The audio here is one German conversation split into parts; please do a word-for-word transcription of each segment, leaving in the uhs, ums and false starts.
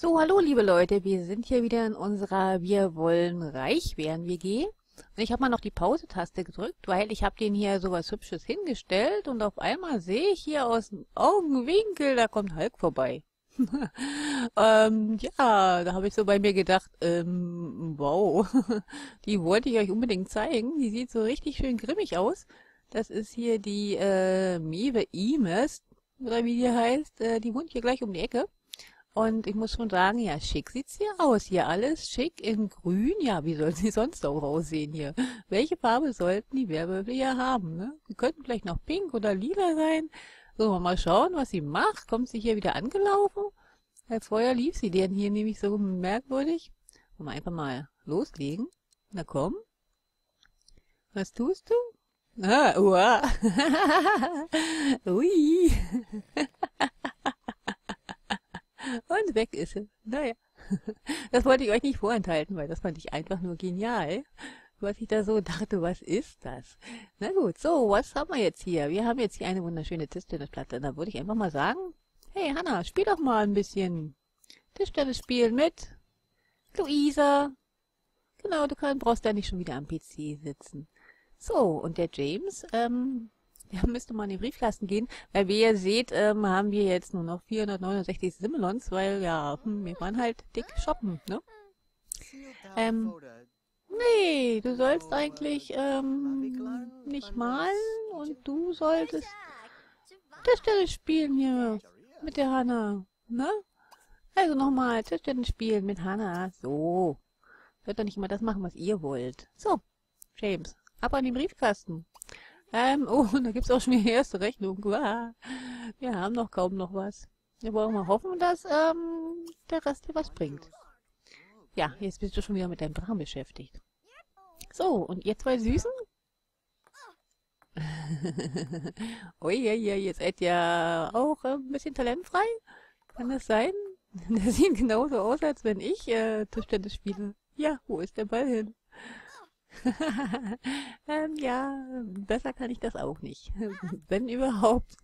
So, hallo liebe Leute, wir sind hier wieder in unserer Wir wollen reich werden W G. Und ich habe mal noch die Pause-Taste gedrückt, weil ich habe den hier sowas Hübsches hingestellt und auf einmal sehe ich hier aus dem Augenwinkel, da kommt Hulk vorbei. ähm, ja, da habe ich so bei mir gedacht, ähm, wow, die wollte ich euch unbedingt zeigen. Die sieht so richtig schön grimmig aus. Das ist hier die äh, Mive Imes, oder wie die heißt, äh, die wohnt hier gleich um die Ecke. Und ich muss schon sagen, ja, schick sieht's hier aus. Hier alles schick in grün. Ja, wie soll sie sonst auch aussehen hier? Welche Farbe sollten die Werwölfe hier haben, ne? Die könnten vielleicht noch pink oder lila sein. So, mal schauen, was sie macht. Kommt sie hier wieder angelaufen? Weil vorher lief sie denn hier nämlich so merkwürdig. Wollen wir einfach mal loslegen. Na komm. Was tust du? Ah, uah. Ui. Und weg ist sie. Naja, das wollte ich euch nicht vorenthalten, weil das fand ich einfach nur genial, was ich da so dachte, was ist das? Na gut, so, was haben wir jetzt hier? Wir haben jetzt hier eine wunderschöne Tischtennisplatte. Da würde ich einfach mal sagen, hey Hanna, spiel doch mal ein bisschen Tischtennis spielen mit Luisa. Genau, du kannst, brauchst da nicht schon wieder am P C sitzen. So, und der James, ähm... ja, müsste mal in den Briefkasten gehen, weil wie ihr seht, ähm, haben wir jetzt nur noch vierhundertneunundsechzig Simoleons, weil, ja, hm, wir waren halt dick shoppen, ne? Ähm, nee, du sollst eigentlich, ähm, nicht malen und du solltest Tischtennis spielen hier mit der Hanna, ne? Also nochmal, Tischtennis spielen mit Hanna, so. Sollt doch nicht immer das machen, was ihr wollt. So, James, ab an den Briefkasten. Ähm, oh, da gibt's auch schon die erste Rechnung. Wow. Wir haben noch kaum noch was. Wir wollen mal hoffen, dass ähm, der Rest hier was bringt. Ja, jetzt bist du schon wieder mit deinem Drachen beschäftigt. So, und ihr zwei Süßen? Oh je, je, ihr seid ja auch ein bisschen talentfrei. Kann das sein? Das sieht genauso aus, als wenn ich äh, Tischtennis spiele. Ja, wo ist der Ball hin? ähm, ja, besser kann ich das auch nicht. Wenn überhaupt.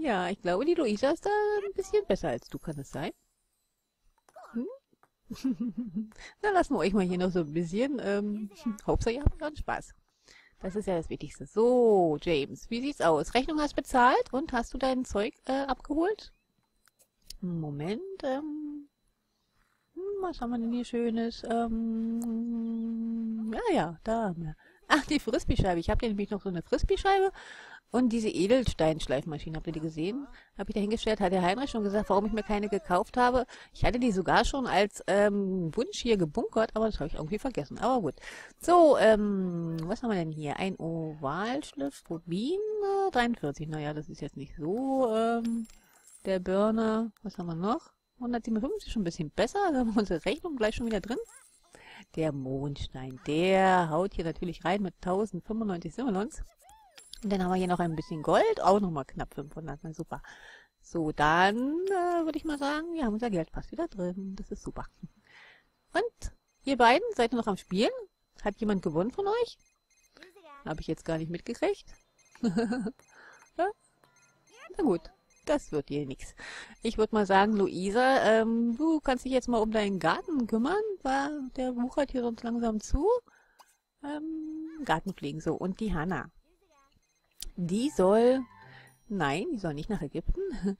Ja, ich glaube, die Luisa ist da ein bisschen besser als du, kann es sein? Hm? Na, lassen wir euch mal hier noch so ein bisschen. Ähm, Hauptsache, ihr habt schon Spaß. Das ist ja das Wichtigste. So, James, wie sieht's aus? Rechnung hast bezahlt und hast du dein Zeug äh, abgeholt? Moment, ähm... was haben wir denn hier Schönes? Ähm, ja, ja, da haben wir. Ach, die Frisbee-Scheibe. Ich habe hier nämlich noch so eine Frisbee-Scheibe und diese Edelsteinschleifmaschine. Habt ihr die gesehen? Habe ich da hingestellt. Hat der Heinrich schon gesagt, warum ich mir keine gekauft habe. Ich hatte die sogar schon als ähm, Wunsch hier gebunkert, aber das habe ich irgendwie vergessen. Aber gut. So, ähm, was haben wir denn hier? Ein Ovalschliff, Rubin, äh, dreiundvierzig. Naja, das ist jetzt nicht so ähm, der Burner. Was haben wir noch? hundertsiebenundfünfzig, schon ein bisschen besser. Da haben wir unsere Rechnung gleich schon wieder drin. Der Mondstein, der haut hier natürlich rein mit tausendfünfundneunzig Simoleons. Und dann haben wir hier noch ein bisschen Gold, auch nochmal knapp fünfhundert, na super. So, dann äh, würde ich mal sagen, wir haben unser Geld fast wieder drin. Das ist super. Und ihr beiden, seid ihr noch am Spielen? Hat jemand gewonnen von euch? Habe ich jetzt gar nicht mitgekriegt. Ja? Na gut. Das wird dir nichts. Ich würde mal sagen, Luisa, ähm, du kannst dich jetzt mal um deinen Garten kümmern, weil der wuchert hier sonst langsam zu. Ähm, Gartenpflegen, so. Und die Hanna. Die soll, nein, die soll nicht nach Ägypten.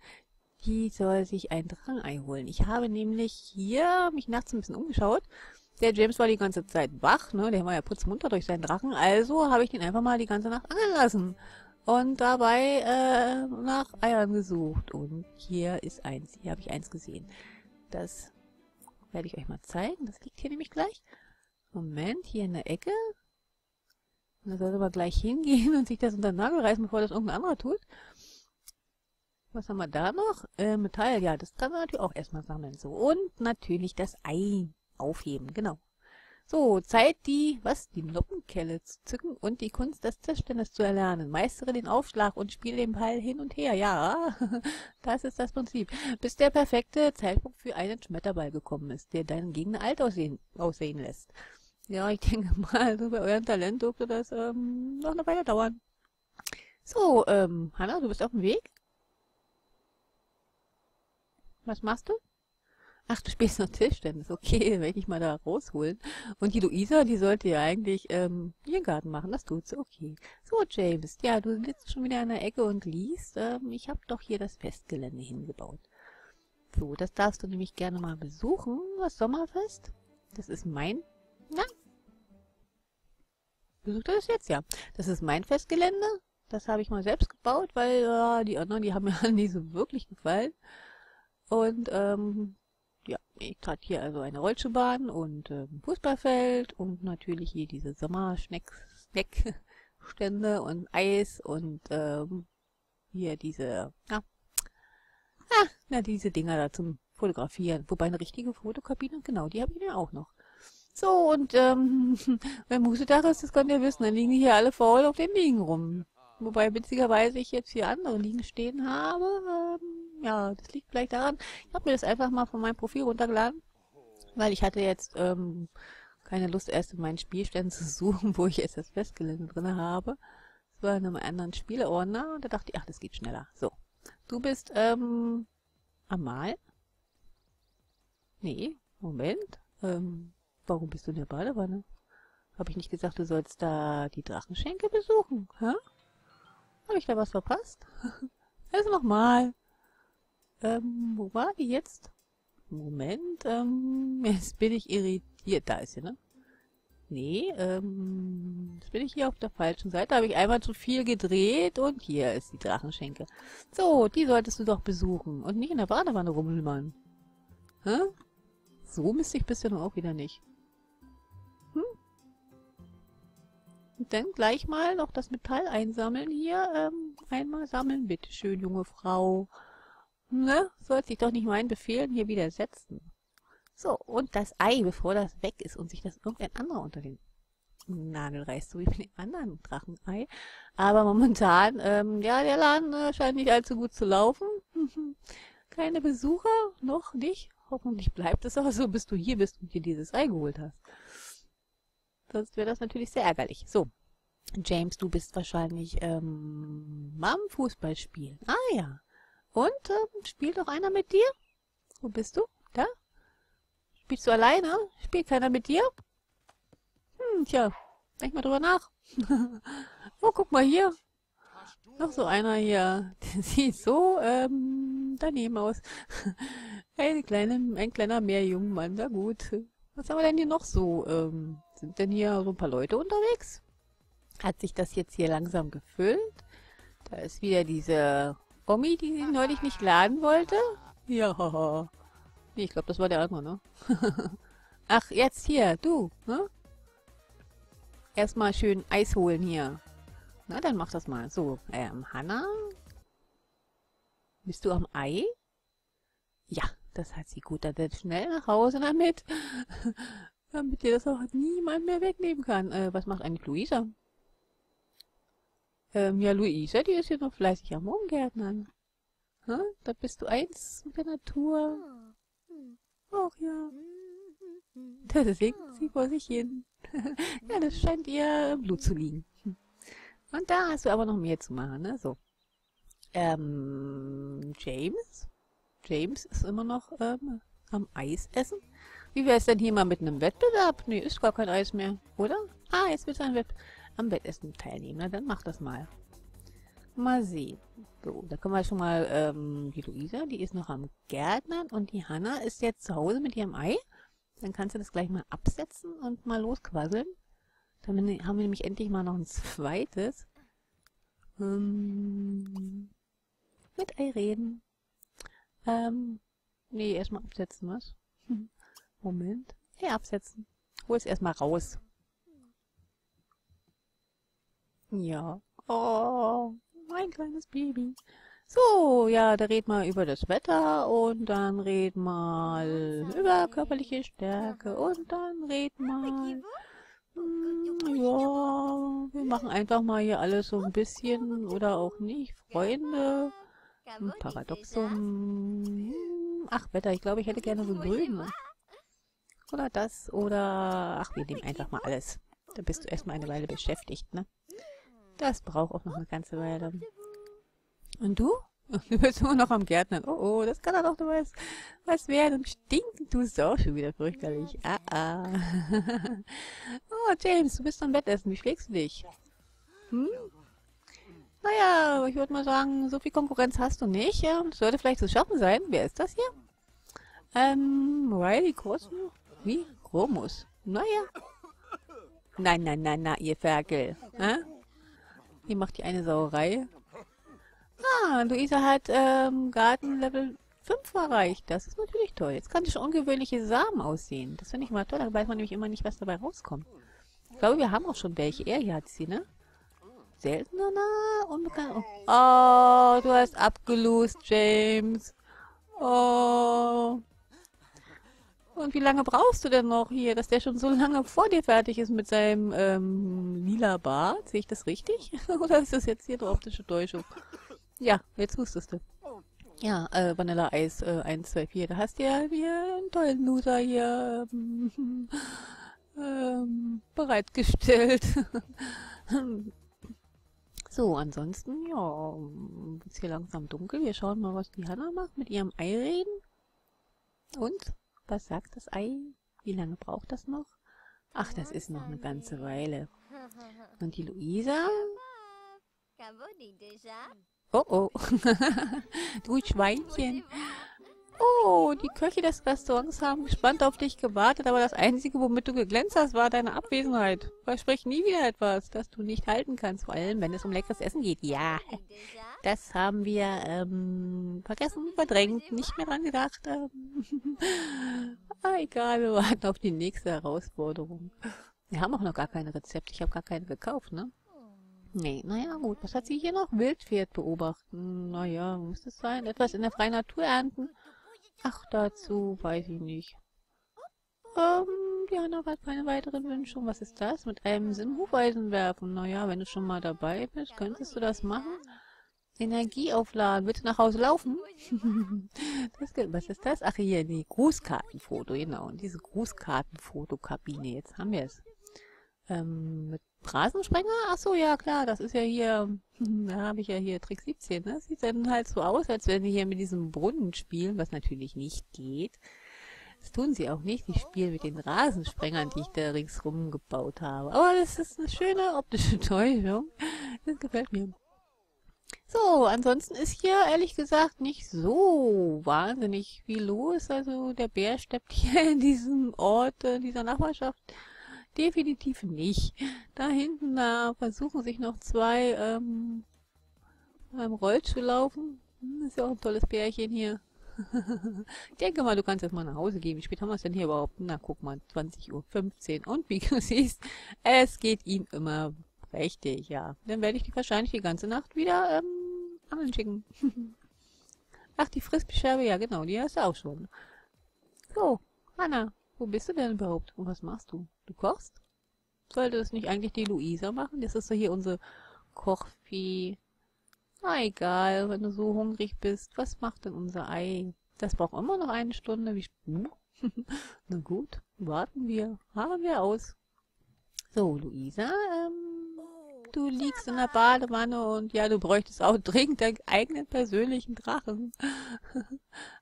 Die soll sich ein Drachenei holen. Ich habe nämlich hier mich nachts ein bisschen umgeschaut. Der James war die ganze Zeit wach, ne? Der war ja putzmunter durch seinen Drachen. Also habe ich den einfach mal die ganze Nacht angeln lassen. Und dabei äh, nach Eiern gesucht. Und hier ist eins. Hier habe ich eins gesehen. Das werde ich euch mal zeigen. Das liegt hier nämlich gleich. Moment, hier in der Ecke. Und da sollte man gleich hingehen und sich das unter den Nagel reißen, bevor das irgendein anderer tut. Was haben wir da noch? Äh, Metall, ja, das kann man natürlich auch erstmal sammeln. So. Und natürlich das Ei aufheben, genau. So, Zeit, die, was, die Noppenkelle zu zücken und die Kunst des Tischtennis zu erlernen. Meistere den Aufschlag und spiele den Ball hin und her. Ja, das ist das Prinzip. Bis der perfekte Zeitpunkt für einen Schmetterball gekommen ist, der deinen Gegner alt aussehen, aussehen lässt. Ja, ich denke mal, so bei eurem Talent dürfte das ähm, noch eine Weile dauern. So, ähm, Hanna, du bist auf dem Weg? Was machst du? Ach, du spielst noch Tischtennis. Okay, dann werde ich mal da rausholen. Und die Luisa, die sollte ja eigentlich ähm, ihren Garten machen. Das tut sie. Okay. So, James. Ja, du sitzt schon wieder an der Ecke und liest. Ähm, ich habe doch hier das Festgelände hingebaut. So, das darfst du nämlich gerne mal besuchen. Das Sommerfest. Das ist mein... Na? Besucht er das jetzt? Ja. Das ist mein Festgelände. Das habe ich mal selbst gebaut, weil äh, die anderen, die haben mir alle nicht so wirklich gefallen. Und, ähm... ja, ich tat hier also eine Rollschuhbahn und äh, ein Fußballfeld und natürlich hier diese Sommer-Snack-Stände und Eis und ähm, hier diese, ja, ah, na, diese Dinger da zum Fotografieren. Wobei eine richtige Fotokabine, genau, die habe ich mir auch noch. So, und ähm, wenn Musetag ist, das könnt ihr wissen, dann liegen die hier alle faul auf den Liegen rum. Wobei witzigerweise ich jetzt hier andere Liegen stehen habe, ähm, ja, das liegt vielleicht daran, ich habe mir das einfach mal von meinem Profil runtergeladen, weil ich hatte jetzt ähm, keine Lust, erst in meinen Spielständen zu suchen, wo ich jetzt das Festgelände drin habe. Das war in einem anderen Spieleordner und da dachte ich, ach, das geht schneller. So, du bist ähm, Amal? Nee, Moment. Ähm, warum bist du in der Badewanne? Habe ich nicht gesagt, du sollst da die Drachenschenke besuchen? Hä? Habe ich da was verpasst? Also nochmal. Ähm, wo war die jetzt? Moment, ähm, jetzt bin ich irritiert. Da ist sie, ne? Nee, ähm, jetzt bin ich hier auf der falschen Seite. Habe ich einmal zu viel gedreht und hier ist die Drachenschenke. So, die solltest du doch besuchen und nicht in der Badewanne rummelmann. Hä? So müsste ich bisher nun auch wieder nicht. Hm? Und dann gleich mal noch das Metall einsammeln hier. Ähm, einmal sammeln, bitte schön, junge Frau. Ne? Sollte sich doch nicht meinen Befehlen hier widersetzen. So, und das Ei, bevor das weg ist und sich das irgendein anderer unter den Nagel reißt, so wie bei dem anderen Drachenei. Aber momentan, ähm, ja, der Laden äh, scheint nicht allzu gut zu laufen. Keine Besucher, noch nicht. Hoffentlich bleibt es auch so, bis du hier bist und dir dieses Ei geholt hast. Sonst wäre das natürlich sehr ärgerlich. So, James, du bist wahrscheinlich ähm, am Fußball spielen. Ah ja. Und, ähm, spielt doch einer mit dir? Wo bist du? Da? Spielst du alleine? Spielt keiner mit dir? Hm, tja, denk mal drüber nach. Oh, guck mal hier. Noch so einer hier. Der sieht so, ähm, daneben aus. Eine kleine, ein kleiner Meerjungmann, na gut. Was haben wir denn hier noch so? Ähm, sind denn hier so ein paar Leute unterwegs? Hat sich das jetzt hier langsam gefüllt? Da ist wieder diese... Omi, die sich neulich nicht laden wollte? Ja. Nee, ich glaube, das war der andere, ne? Ach, jetzt hier, du, ne? Erstmal schön Eis holen hier. Na, dann mach das mal. So, ähm, Hanna? Bist du am Ei? Ja, das hat sie gut. Dann schnell nach Hause damit. Damit dir das auch niemand mehr wegnehmen kann. Äh, was macht eigentlich Luisa? Ähm, ja, Luisa, die ist hier noch fleißig am Rumgärtnern. Hm? Da bist du eins mit der Natur. Ach ja. Da singt sie vor sich hin. Ja, das scheint ihr im Blut zu liegen. Und da hast du aber noch mehr zu machen, ne? So. Ähm, James? James ist immer noch ähm, am Eis essen. Wie wäre es denn hier mal mit einem Wettbewerb? Nee, ist gar kein Eis mehr, oder? Ah, jetzt wird es ein Wettbewerb. Am Wettessen teilnehmen. Na, dann mach das mal. Mal sehen. So, da können wir schon mal, ähm, die Luisa, die ist noch am Gärtnern und die Hanna ist jetzt zu Hause mit ihrem Ei. Dann kannst du das gleich mal absetzen und mal losquasseln. Dann haben wir nämlich endlich mal noch ein zweites. Ähm, mit Ei reden. Ähm, nee, erstmal absetzen, was? Moment. Ei absetzen. Hol es erstmal raus. Ja. Oh, mein kleines Baby. So, ja, da red mal über das Wetter und dann red mal über körperliche Stärke und dann red mal... Mm, ja, wir machen einfach mal hier alles so ein bisschen oder auch nicht. Freunde, Paradoxum. Ach, Wetter, ich glaube, ich hätte gerne so grün. Oder das oder... Ach, wir nehmen einfach mal alles. Da bist du erstmal eine Weile beschäftigt, ne? Das braucht auch noch eine ganze Weile. Und du? Du bist nur noch am Gärtnern. Oh, oh, das kann doch noch was, was werden. Und stinken tust du auch schon wieder fürchterlich. Ah, ah. Oh, James, du bist am Bettessen. Wie schlägst du dich? Hm? Naja, ich würde mal sagen, so viel Konkurrenz hast du nicht. Ja? Das sollte vielleicht zu schaffen sein. Wer ist das hier? Ähm, Riley Kroßen? Wie? Kromus? Naja. Nein, nein, nein, nein, ihr Ferkel. Äh? Ihr macht hier eine Sauerei. Ah, Luisa hat ähm, Garten Level fünf erreicht. Das ist natürlich toll. Jetzt kann sie schon ungewöhnliche Samen aussehen. Das finde ich mal toll. Da weiß man nämlich immer nicht, was dabei rauskommt. Ich glaube, wir haben auch schon welche. Er hier hat sie, ne? Seltener, na, unbekannt. Oh, du hast abgelost, James. Oh. Und wie lange brauchst du denn noch hier, dass der schon so lange vor dir fertig ist mit seinem ähm, lila Bart? Sehe ich das richtig? Oder ist das jetzt hier eine optische Täuschung? Ja, jetzt wusstest du. Ja, äh, Vanilleeis eins zwei vier. Da hast du ja hier einen tollen Loser hier ähm, ähm, bereitgestellt. So, ansonsten, ja, ist hier langsam dunkel. Wir schauen mal, was die Hanna macht mit ihrem Ei reden. Und? Was sagt das Ei? Wie lange braucht das noch? Ach, das ist noch eine ganze Weile. Und die Luisa? Oh, oh. Du Schweinchen. Oh, die Köche des Restaurants haben gespannt auf dich gewartet, aber das Einzige, womit du geglänzt hast, war deine Abwesenheit. Versprich nie wieder etwas, das du nicht halten kannst, vor allem, wenn es um leckeres Essen geht. Ja, das haben wir ähm, vergessen, verdrängt, nicht mehr dran gedacht. Ähm. Ah, egal, wir warten auf die nächste Herausforderung. Wir haben auch noch gar keine Rezepte, ich habe gar keine gekauft, ne? Nee, naja, gut, was hat sie hier noch? Wildpferd beobachten, naja, muss es sein, etwas in der freien Natur ernten. Ach, dazu weiß ich nicht. Ähm, die Hanna hat keine weiteren Wünsche. Was ist das? Mit einem Sinn Hufeisen werfen. Naja, wenn du schon mal dabei bist, könntest du das machen. Energie aufladen. Willst du nach Hause laufen? Das, was ist das? Ach, hier, die Grußkartenfoto, genau. Und diese Grußkartenfotokabine. Jetzt haben wir es. Ähm, mit Rasensprenger? Ach so, ja klar, das ist ja hier, da habe ich ja hier Trick siebzehn, ne? Das sieht dann halt so aus, als wenn sie hier mit diesem Brunnen spielen, was natürlich nicht geht. Das tun sie auch nicht, die spielen mit den Rasensprengern, die ich da ringsrum gebaut habe. Aber das ist eine schöne optische Täuschung, das gefällt mir. So, ansonsten ist hier ehrlich gesagt nicht so wahnsinnig viel los, also der Bär steppt hier in diesem Ort, in dieser Nachbarschaft. Definitiv nicht. Da hinten, da versuchen sich noch zwei ähm, beim Rollstuhl laufen. Ist ja auch ein tolles Pärchen hier. Ich denke mal, du kannst jetzt mal nach Hause gehen. Wie spät haben wir es denn hier überhaupt? Na, guck mal, zwanzig Uhr fünfzehn. Und wie du siehst, es geht ihm immer richtig, ja. Dann werde ich die wahrscheinlich die ganze Nacht wieder ähm, angeln schicken. Ach, die Frisbee-Scherbe, ja genau, die hast du auch schon. So, Hanna. Wo bist du denn überhaupt? Und was machst du? Du kochst? Sollte das nicht eigentlich die Luisa machen? Das ist so hier unsere Kochfee. Na egal, wenn du so hungrig bist. Was macht denn unser Ei? Das braucht immer noch eine Stunde. Wie hm? Na gut, warten wir. Haben wir aus. So, Luisa, ähm, du liegst in der Badewanne und ja, du bräuchtest auch dringend deinen eigenen persönlichen Drachen.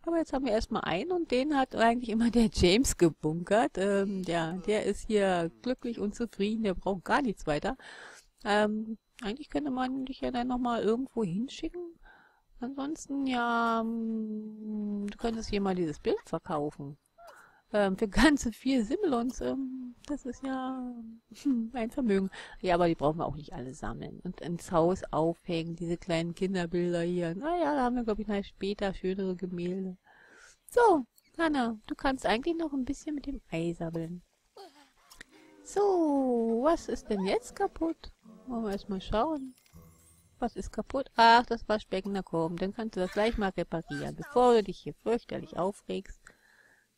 Aber jetzt haben wir erstmal einen und den hat eigentlich immer der James gebunkert. Ähm, ja, der ist hier glücklich und zufrieden, der braucht gar nichts weiter. Ähm, eigentlich könnte man dich ja dann nochmal irgendwo hinschicken. Ansonsten, ja, du könntest hier mal dieses Bild verkaufen. Ähm, für ganze vier Simoleons, ähm, das ist ja hm, ein Vermögen. Ja, aber die brauchen wir auch nicht alle sammeln. Und ins Haus aufhängen, diese kleinen Kinderbilder hier. Naja, da haben wir, glaube ich, nachher später schönere Gemälde. So, Hanna, du kannst eigentlich noch ein bisschen mit dem Ei sabbeln. So, was ist denn jetzt kaputt? Wollen wir erstmal schauen. Was ist kaputt? Ach, das Waschbecken, da komm, dann kannst du das gleich mal reparieren, bevor du dich hier fürchterlich aufregst.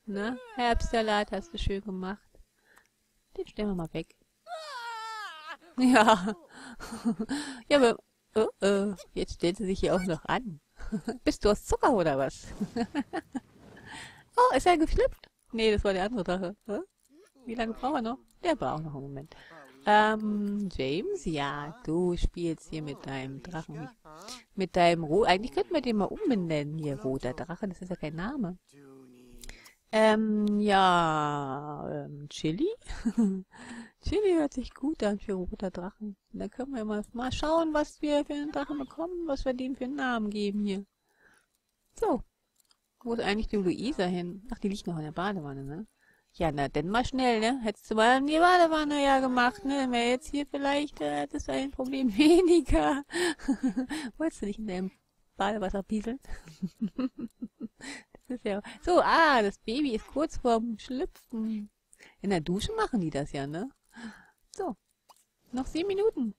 Na, Herbstsalat hast du schön gemacht. Den stellen wir mal weg. Ja. Ja, aber oh, oh, jetzt stellt sie sich hier auch noch an. Bist du aus Zucker oder was? Oh, ist er geflippt? Nee, das war der andere Drache. Wie lange brauchen wir noch? Der war auch noch einen Moment. Ähm, James, ja, du spielst hier mit deinem Drachen. Mit deinem Ro... Eigentlich könnten wir den mal umbenennen hier, roter Drache, das ist ja kein Name. Ähm, ja, ähm, Chili? Chili hört sich gut an für roter Drachen. Da können wir mal, mal schauen, was wir für einen Drachen bekommen, was wir dem für einen Namen geben hier. So. Wo ist eigentlich die Luisa hin? Ach, die liegt noch in der Badewanne, ne? Ja, na, denn mal schnell, ne? Hättest du mal in die Badewanne ja gemacht, ne? Wäre jetzt hier vielleicht, äh, hättest du ein Problem weniger. Wolltest du nicht in deinem Badewasser pieseln? Das ist ja... So, ah, das Baby ist kurz vorm Schlüpfen. In der Dusche machen die das ja, ne? So, noch sieben Minuten.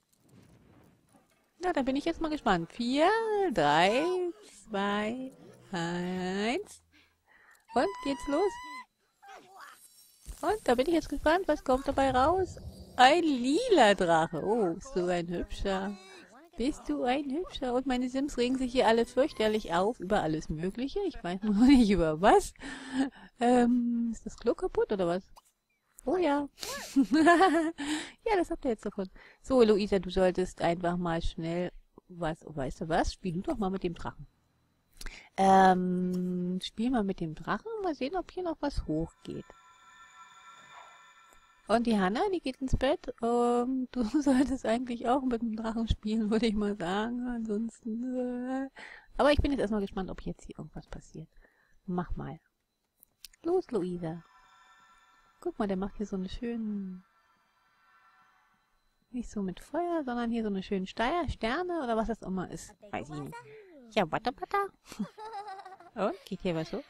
Na, da bin ich jetzt mal gespannt. Vier, drei, zwei, eins. Und geht's los? Und da bin ich jetzt gespannt, was kommt dabei raus? Ein lila Drache. Oh, bist du ein hübscher. Bist du ein hübscher. Und meine Sims regen sich hier alle fürchterlich auf über alles Mögliche. Ich weiß noch nicht über was. Ähm, ist das Klo kaputt oder was? Oh ja. Ja, das habt ihr jetzt davon. So, Luisa, du solltest einfach mal schnell... Was, oh, weißt du was? Spiel du doch mal mit dem Drachen. Ähm, spiel mal mit dem Drachen. Mal sehen, ob hier noch was hochgeht. Und die Hanna, die geht ins Bett. Um, du solltest eigentlich auch mit dem Drachen spielen, würde ich mal sagen. Ansonsten... Äh. Aber ich bin jetzt erstmal gespannt, ob jetzt hier irgendwas passiert. Mach mal. Los, Luisa. Guck mal, der macht hier so einen schönen... Nicht so mit Feuer, sondern hier so eine schöne Steier, Sterne oder was das immer ist. Weiß ich nicht. Ja, watta, watta. Und? Geht hier was so?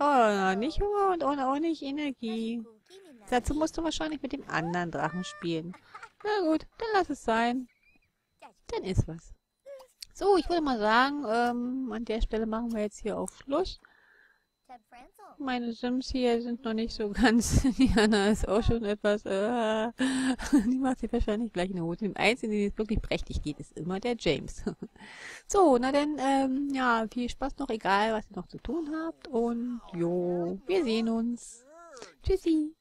Oh, nicht Hunger und auch nicht Energie. Dazu musst du wahrscheinlich mit dem anderen Drachen spielen. Na gut, dann lass es sein. Dann ist was. So, ich würde mal sagen, ähm, an der Stelle machen wir jetzt hier auf Schluss. Meine Sims hier sind noch nicht so ganz... Die Hanna ist auch schon etwas... Äh, die macht sich wahrscheinlich gleich eine Hose. Im Einzigen, die jetzt wirklich prächtig geht, ist immer der James. So, na denn, ähm, ja, viel Spaß noch, egal was ihr noch zu tun habt. Und jo, wir sehen uns. Tschüssi.